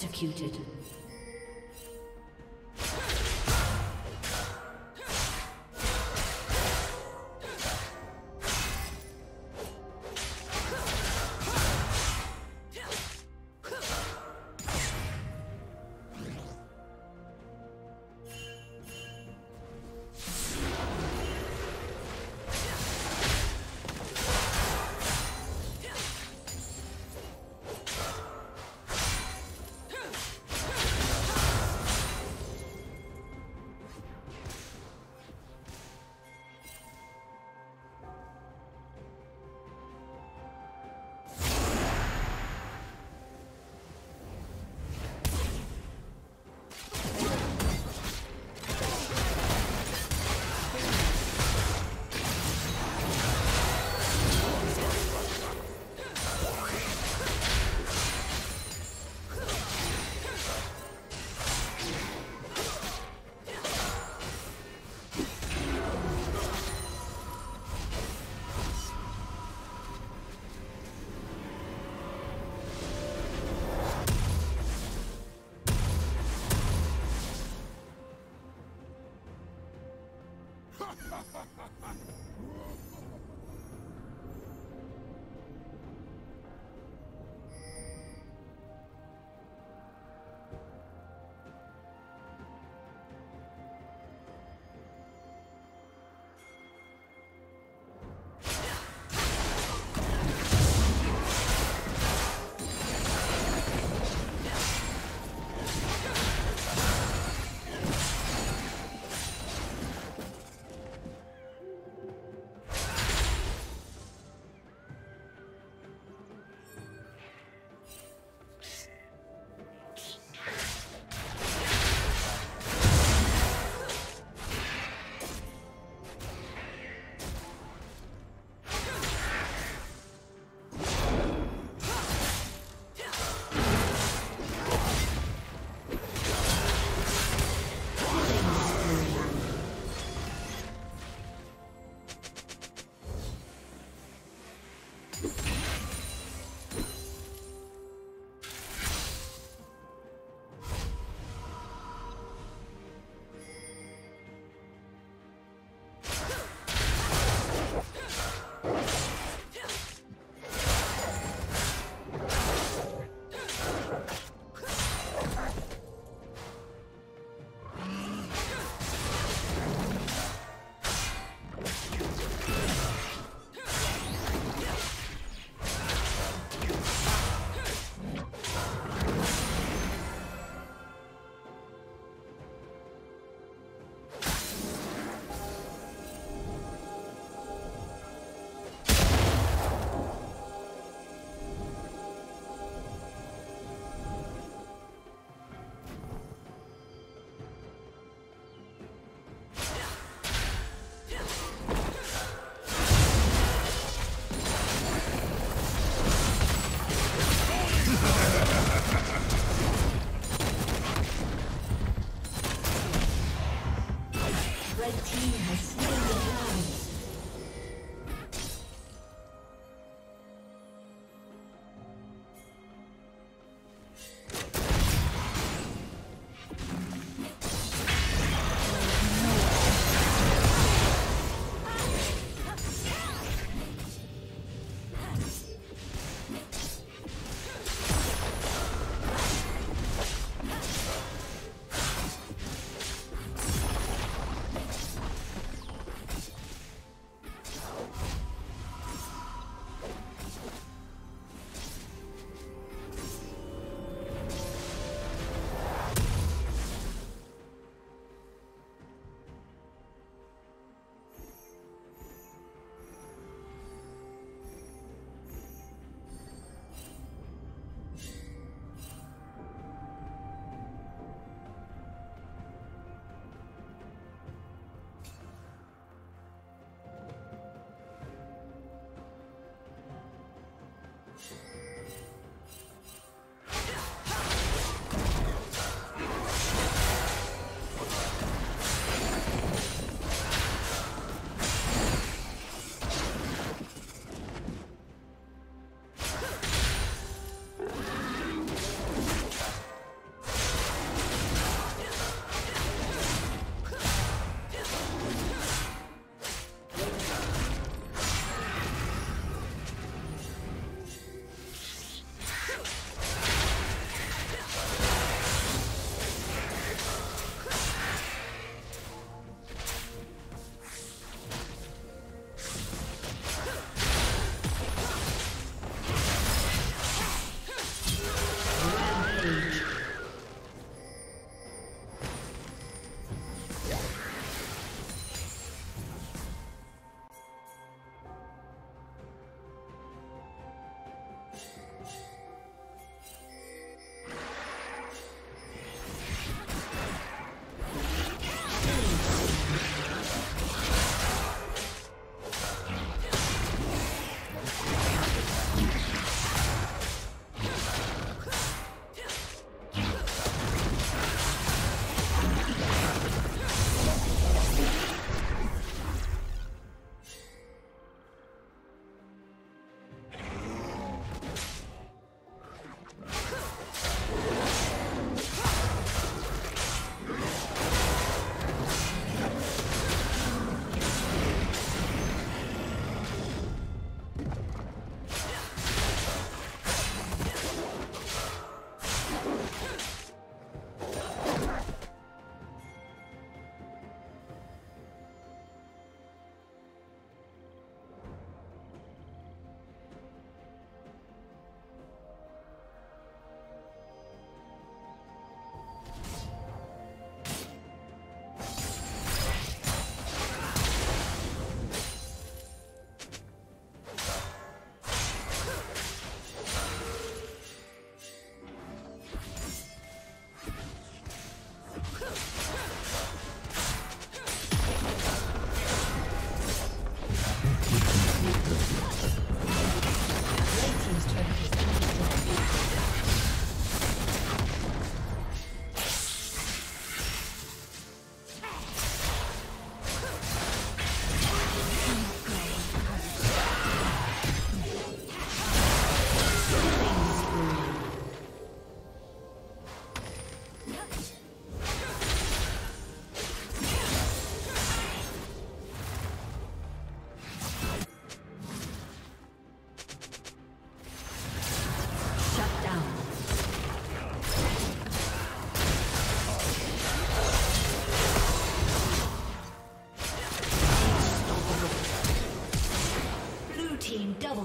Executed. Red team has slain the dragon.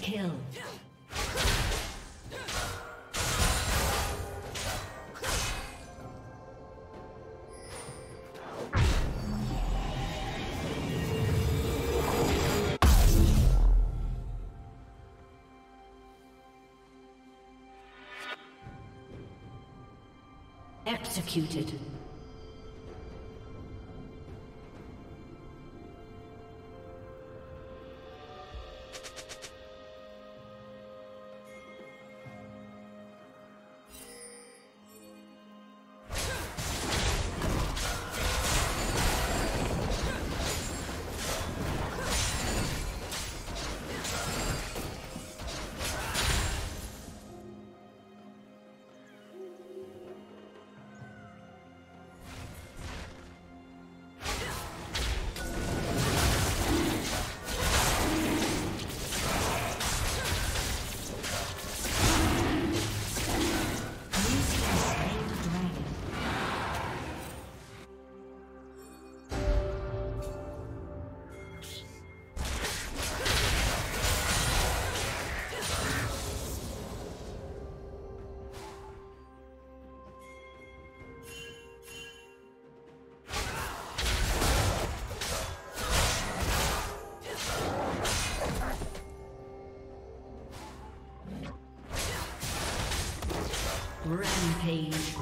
Kill. Executed. Rampage.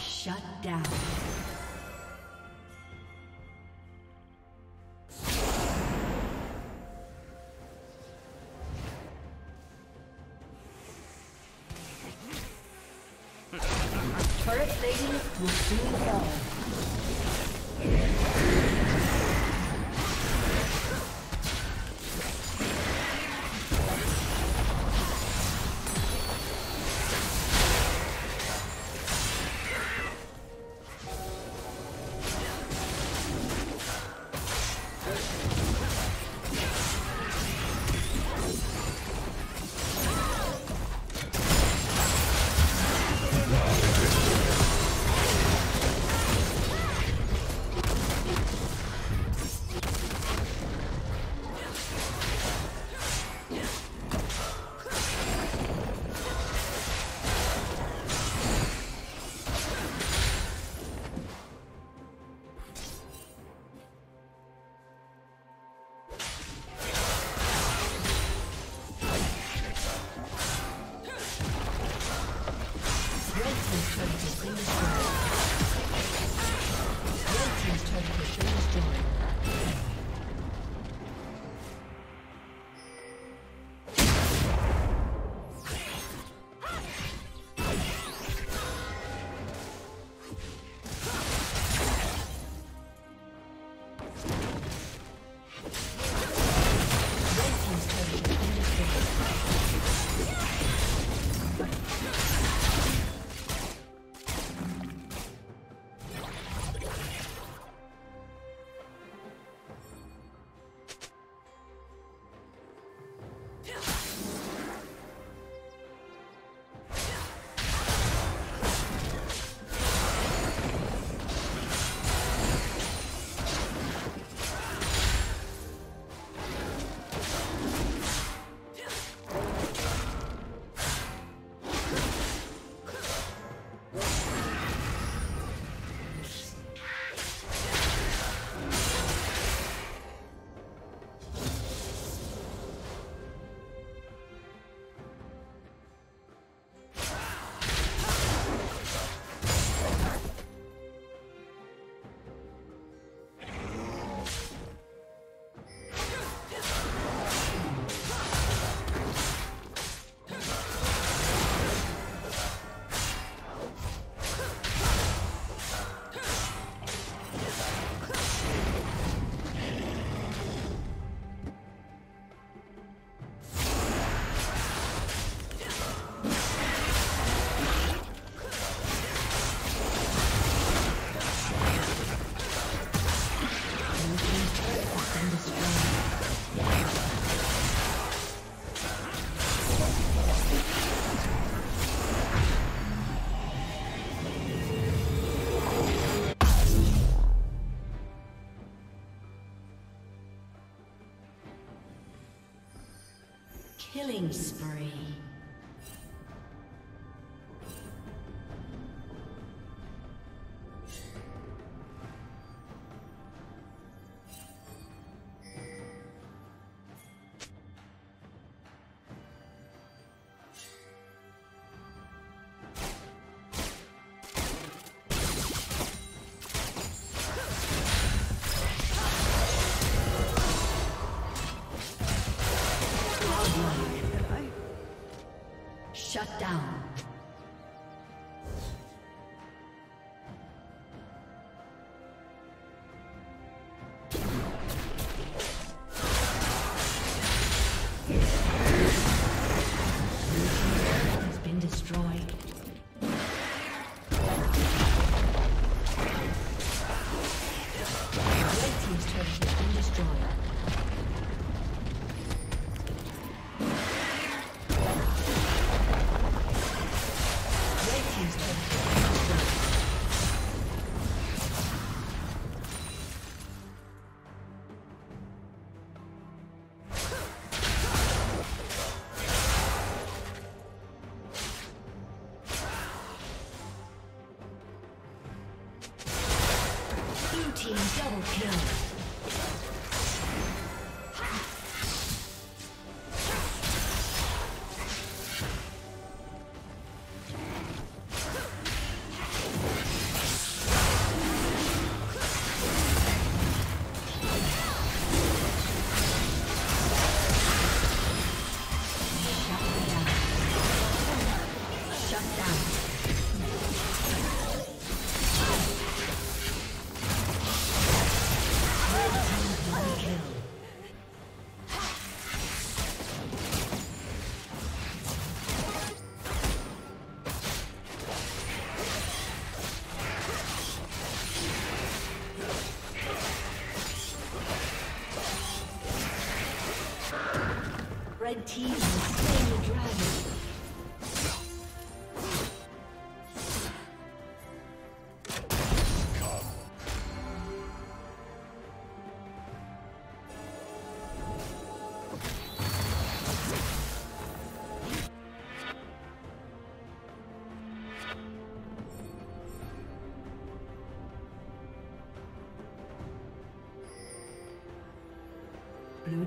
Shut down. Turret plating will soon fall. Killing spree. Shut down. Double kill. Red team has slain the dragon. Blue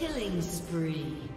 Killing spree.